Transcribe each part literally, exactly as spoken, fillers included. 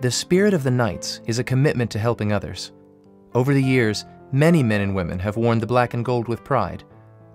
The spirit of the Knights is a commitment to helping others. Over the years, many men and women have worn the black and gold with pride,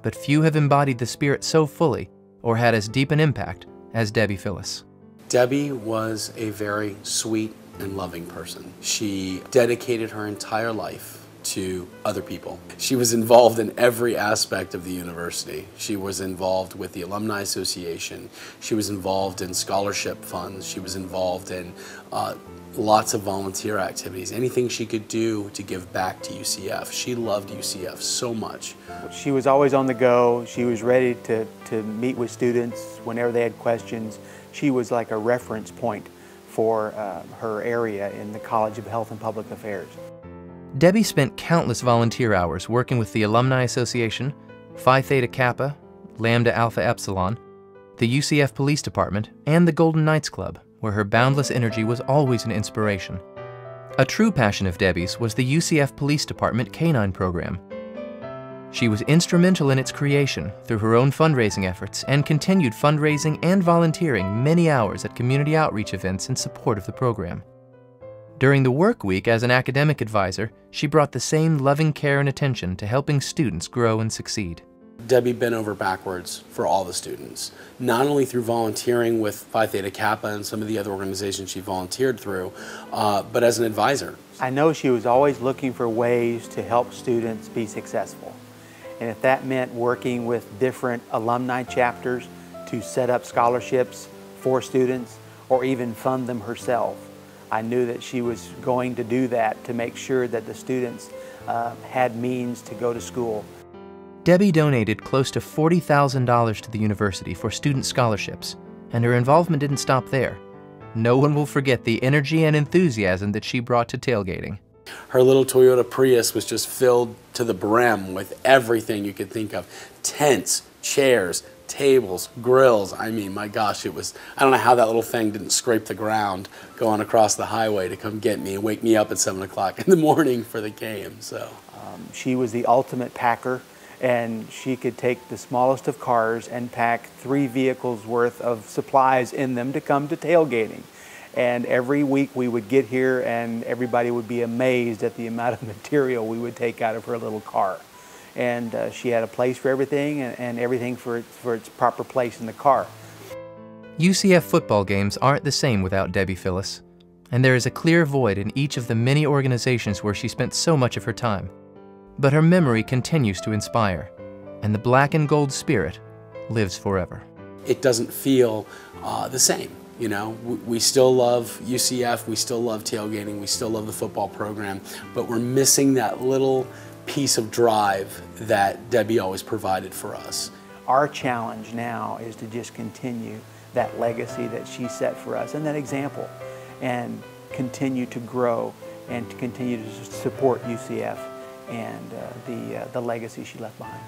but few have embodied the spirit so fully or had as deep an impact as Debbie Phillis. Debbie was a very sweet and loving person. She dedicated her entire life to other people. She was involved in every aspect of the university. She was involved with the Alumni Association. She was involved in scholarship funds. She was involved in uh, lots of volunteer activities, anything she could do to give back to U C F. She loved U C F so much. She was always on the go. She was ready to, to meet with students whenever they had questions. She was like a reference point for uh, her area in the College of Health and Public Affairs. Debbie spent countless volunteer hours working with the Alumni Association, Phi Theta Kappa, Lambda Alpha Epsilon, the U C F Police Department, and the Golden Knights Club, where her boundless energy was always an inspiration. A true passion of Debbie's was the U C F Police Department Canine Program. She was instrumental in its creation through her own fundraising efforts and continued fundraising and volunteering many hours at community outreach events in support of the program. During the work week as an academic advisor, she brought the same loving care and attention to helping students grow and succeed. Debbie bent over backwards for all the students, not only through volunteering with Phi Theta Kappa and some of the other organizations she volunteered through, uh, but as an advisor. I know she was always looking for ways to help students be successful. And if that meant working with different alumni chapters to set up scholarships for students or even fund them herself, I knew that she was going to do that to make sure that the students uh, had means to go to school. Debbie donated close to forty thousand dollars to the university for student scholarships, and her involvement didn't stop there. No one will forget the energy and enthusiasm that she brought to tailgating. Her little Toyota Prius was just filled to the brim with everything you could think of. Tents, chairs, tables, grills. I mean, my gosh, it was, I don't know how that little thing didn't scrape the ground going across the highway to come get me and wake me up at seven o'clock in the morning for the game. So um, she was the ultimate packer, and she could take the smallest of cars and pack three vehicles worth of supplies in them to come to tailgating. And every week we would get here and everybody would be amazed at the amount of material we would take out of her little car. And uh, she had a place for everything and, and everything for, for its proper place in the car. U C F football games aren't the same without Debbie Phillis, and there is a clear void in each of the many organizations where she spent so much of her time. But her memory continues to inspire, and the black and gold spirit lives forever. It doesn't feel uh, the same. You know, we still love U C F, we still love tailgating, we still love the football program, but we're missing that little piece of drive that Debbie always provided for us. Our challenge now is to just continue that legacy that she set for us and that example, and continue to grow and to continue to support U C F and uh, the, uh, the legacy she left behind.